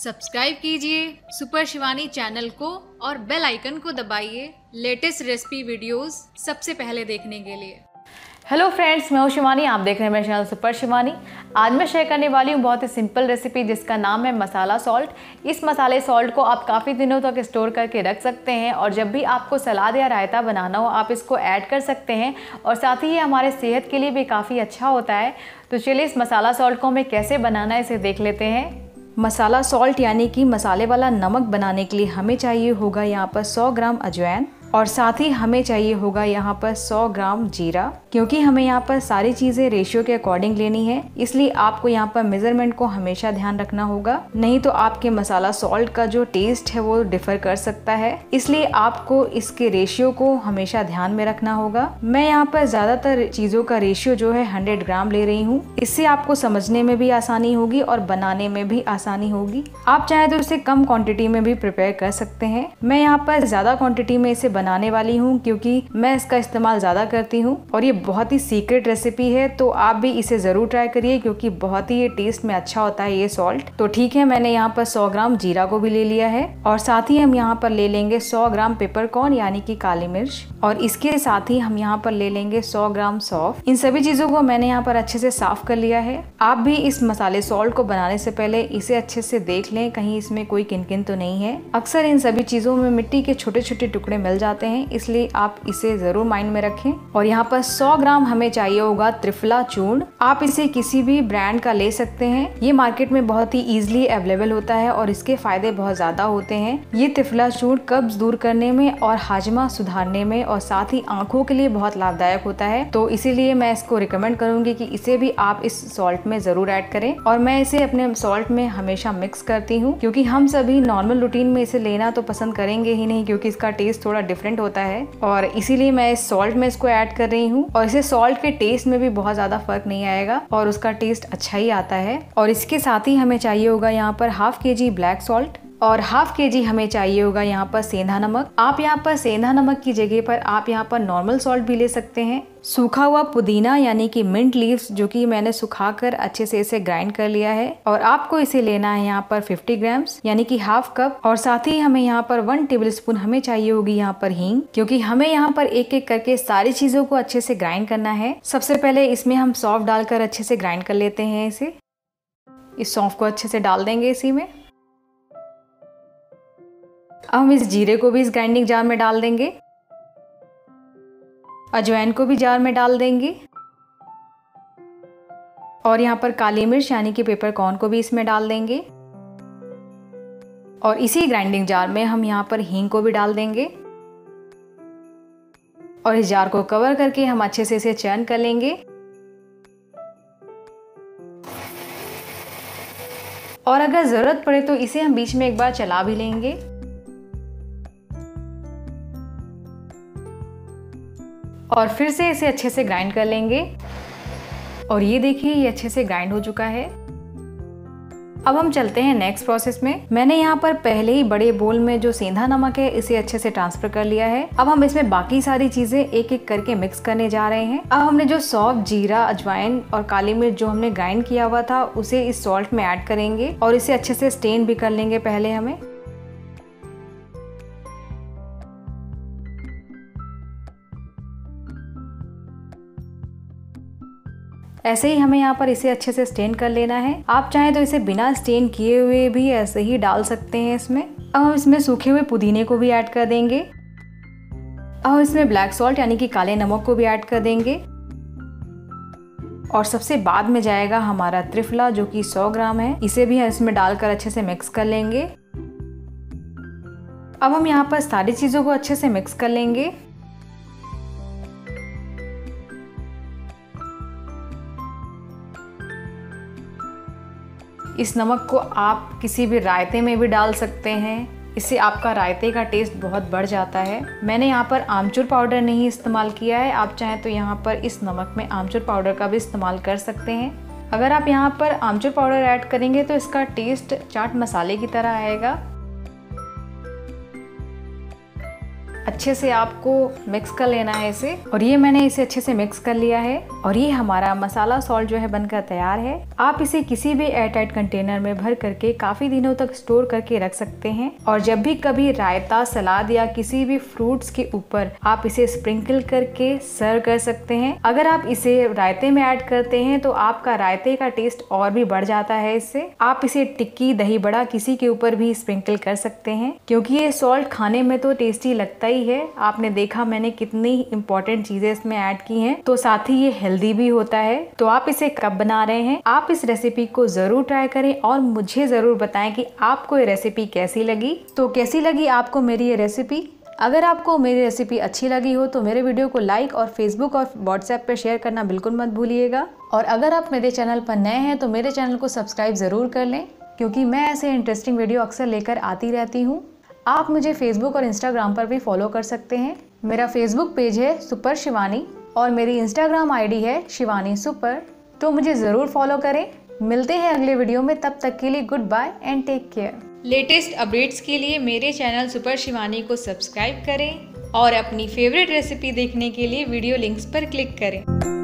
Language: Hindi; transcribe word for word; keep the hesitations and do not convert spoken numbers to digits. सब्सक्राइब कीजिए सुपर शिवानी चैनल को और बेल आइकन को दबाइए लेटेस्ट रेसिपी वीडियोस सबसे पहले देखने के लिए। हेलो फ्रेंड्स, मैं हूँ शिवानी, आप देख रहे हैं मेरे चैनल सुपर शिवानी। आज मैं शेयर करने वाली हूँ बहुत ही सिंपल रेसिपी जिसका नाम है मसाला सॉल्ट। इस मसाले सॉल्ट को आप काफ़ी दिनों तक स्टोर करके रख सकते हैं और जब भी आपको सलाद या रायता बनाना हो आप इसको ऐड कर सकते हैं और साथ ही ये हमारे सेहत के लिए भी काफ़ी अच्छा होता है। तो चलिए इस मसाला सॉल्ट को हमें कैसे बनाना है इसे देख लेते हैं। मसाला सॉल्ट यानी कि मसाले वाला नमक बनाने के लिए हमें चाहिए होगा यहाँ पर सौ ग्राम अजवाइन और साथ ही हमें चाहिए होगा यहाँ पर सौ ग्राम जीरा, क्योंकि हमें यहाँ पर सारी चीज़ें रेशियो के अकॉर्डिंग लेनी है, इसलिए आपको यहाँ पर मेजरमेंट को हमेशा ध्यान रखना होगा, नहीं तो आपके मसाला सॉल्ट का जो टेस्ट है वो डिफर कर सकता है, इसलिए आपको इसके रेशियो को हमेशा ध्यान में रखना होगा। मैं यहाँ पर ज़्यादातर चीज़ों का रेशियो जो है हंड्रेड ग्राम ले रही हूँ, इससे आपको समझने में भी आसानी होगी और बनाने में भी आसानी होगी। आप चाहे तो इसे कम क्वान्टिटी में भी प्रिपेयर कर सकते हैं। मैं यहाँ पर ज़्यादा क्वान्टिटी में इसे बनाने वाली हूँ क्योंकि मैं इसका इस्तेमाल ज़्यादा करती हूँ और ये बहुत ही सीक्रेट रेसिपी है, तो आप भी इसे ज़रूर ट्राई करिए क्योंकि बहुत ही ये टेस्ट में अच्छा होता है ये सॉल्ट। तो ठीक है, मैंने यहाँ पर सौ ग्राम जीरा को भी ले लिया है और साथ ही हम यहाँ पर ले लेंगे सौ ग्राम पेपरकॉर्न यानी कि काली मिर्च और इसके साथ ही हम यहाँ पर ले लेंगे सौ ग्राम सौंफ। इन सभी चीज़ों को मैंने यहाँ पर अच्छे से साफ कर लिया है। आप भी इस मसाले सॉल्ट को बनाने से पहले इसे अच्छे से देख लें कहीं इसमें कोई किनकिन तो नहीं है। अक्सर इन सभी चीज़ों में मिट्टी के छोटे छोटे टुकड़े मिल जाते हैं, इसलिए आप इसे जरूर माइंड में रखें। और यहाँ पर सौ ग्राम हमें चाहिए होगा त्रिफला चूर्ण। आप इसे किसी भी ब्रांड का ले सकते हैं, ये मार्केट में बहुत ही इजीली अवेलेबल होता है और इसके फायदे बहुत ज्यादा होते हैं। ये त्रिफला चूर्ण कब्ज दूर करने में और हाजमा सुधारने में और साथ ही आंखों के लिए बहुत लाभदायक होता है, तो इसीलिए मैं इसको रिकमेंड करूंगी कि इसे भी आप इस सॉल्ट में जरूर ऐड करें। और मैं इसे अपने सॉल्ट में हमेशा मिक्स करती हूँ क्योंकि हम सभी नॉर्मल रूटीन में इसे लेना तो पसंद करेंगे ही नहीं, क्योंकि इसका टेस्ट थोड़ा डिफरेंट होता है और इसीलिए मैं इस सॉल्ट में इसको ऐड कर रही हूँ। और इसे सॉल्ट के टेस्ट में भी बहुत ज्यादा फर्क नहीं आएगा और उसका टेस्ट अच्छा ही आता है। और इसके साथ ही हमें चाहिए होगा यहाँ पर half K G black salt और हाफ के जी हमें चाहिए होगा यहाँ पर सेंधा नमक। आप यहाँ पर सेंधा नमक की जगह पर आप यहाँ पर नॉर्मल सॉल्ट भी ले सकते हैं। सूखा हुआ पुदीना यानी कि मिंट लीव्स, जो कि मैंने सुखाकर अच्छे से इसे ग्राइंड कर लिया है और आपको इसे लेना है यहाँ पर पचास ग्राम्स यानी कि हाफ कप। और साथ ही हमें यहाँ पर वन टेबलस्पून हमें चाहिए होगी यहाँ पर हींग, क्योंकि हमें यहाँ पर एक एक करके सारी चीजों को अच्छे से ग्राइंड करना है। सबसे पहले इसमें हम सौंफ डालकर अच्छे से ग्राइंड कर लेते हैं। इसे इस सौंफ को अच्छे से डाल देंगे इसी में। अब हम इस जीरे को भी इस ग्राइंडिंग जार में डाल देंगे, अजवाइन को भी जार में डाल देंगे और यहाँ पर काली मिर्च यानी कि पेपरकॉर्न को भी इसमें डाल देंगे और इसी ग्राइंडिंग जार में हम यहाँ पर हींग को भी डाल देंगे और इस जार को कवर करके हम अच्छे से इसे चर्न कर लेंगे। और अगर ज़रूरत पड़े तो इसे हम बीच में एक बार चला भी लेंगे। और फिर से इसे अच्छे से ग्राइंड कर लेंगे और ये देखिए ये अच्छे से ग्राइंड हो चुका है। अब हम चलते हैं नेक्स्ट प्रोसेस में। मैंने यहाँ पर पहले ही बड़े बोल में जो सेंधा नमक है इसे अच्छे से ट्रांसफर कर लिया है। अब हम इसमें बाकी सारी चीजें एक एक करके मिक्स करने जा रहे हैं। अब हमने जो सौंफ, जीरा, अजवाइन और काली मिर्च जो हमने ग्राइंड किया हुआ था उसे इस सॉल्ट में ऐड करेंगे और इसे अच्छे से स्टेन भी कर लेंगे पहले हमें। ऐसे ही हमें यहाँ पर इसे अच्छे से स्टेन कर लेना है। आप चाहें तो इसे बिना स्टेन किए हुए भी ऐसे ही डाल सकते हैं इसमें। अब हम इसमें सूखे हुए पुदीने को भी ऐड कर देंगे। अब हम इसमें ब्लैक सॉल्ट यानी कि काले नमक को भी ऐड कर देंगे और सबसे बाद में जाएगा हमारा त्रिफला जो कि सौ ग्राम है, इसे भी हम इसमें डालकर अच्छे से मिक्स कर लेंगे। अब हम यहाँ पर सारी चीज़ों को अच्छे से मिक्स कर लेंगे। इस नमक को आप किसी भी रायते में भी डाल सकते हैं, इससे आपका रायते का टेस्ट बहुत बढ़ जाता है। मैंने यहाँ पर आमचूर पाउडर नहीं इस्तेमाल किया है, आप चाहें तो यहाँ पर इस नमक में आमचूर पाउडर का भी इस्तेमाल कर सकते हैं। अगर आप यहाँ पर आमचूर पाउडर ऐड करेंगे तो इसका टेस्ट चाट मसाले की तरह आएगा। अच्छे से आपको मिक्स कर लेना है इसे। और ये मैंने इसे अच्छे से मिक्स कर लिया है और ये हमारा मसाला सॉल्ट जो है बनकर तैयार है। आप इसे किसी भी एयरटाइट कंटेनर में भर करके काफी दिनों तक स्टोर करके रख सकते हैं। और जब भी कभी रायता, सलाद या किसी भी फ्रूट्स के ऊपर आप इसे स्प्रिंकल करके सर्व कर सकते हैं। अगर आप इसे रायते में ऐड करते हैं तो आपका रायते का टेस्ट और भी बढ़ जाता है। इससे आप इसे टिक्की, दही बड़ा किसी के ऊपर भी स्प्रिंकल कर सकते हैं, क्योंकि ये सॉल्ट खाने में तो टेस्टी लगता ही है। आपने देखा मैंने कितनी इंपॉर्टेंट चीजें इसमें ऐड की हैं, तो साथ ही ये हेल्दी भी होता है। तो आप इसे कब बना रहे हैं, आप इस रेसिपी को जरूर ट्राई करें और मुझे जरूर बताएं कि आपको ये रेसिपी कैसी लगी। तो कैसी लगी आपको मेरी ये रेसिपी? अगर आपको मेरी रेसिपी अच्छी लगी हो तो मेरे वीडियो को लाइक और फेसबुक और व्हाट्सएप पर शेयर करना बिल्कुल मत भूलिएगा। और अगर आप मेरे चैनल पर नए हैं तो मेरे चैनल को सब्सक्राइब ज़रूर कर लें, क्योंकि मैं ऐसे इंटरेस्टिंग वीडियो अक्सर लेकर आती रहती हूँ। आप मुझे फेसबुक और इंस्टाग्राम पर भी फॉलो कर सकते हैं। मेरा फेसबुक पेज है सुपर शिवानी और मेरी इंस्टाग्राम आईडी है शिवानी सुपर, तो मुझे ज़रूर फॉलो करें। मिलते हैं अगले वीडियो में, तब तक के लिए good bye and take care. Latest updates के लिए मेरे चैनल सुपर शिवानी को सब्सक्राइब करें और अपनी फेवरेट रेसिपी देखने के लिए वीडियो लिंक्स पर क्लिक करें।